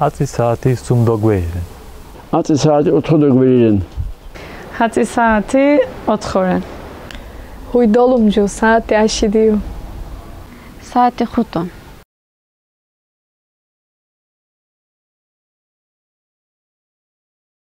Hatzi saati sumdogweren. Hatzi saati othodogweren. Hatzi saati othoren. Hui dolum ju saati ashidiu. Saati khuton.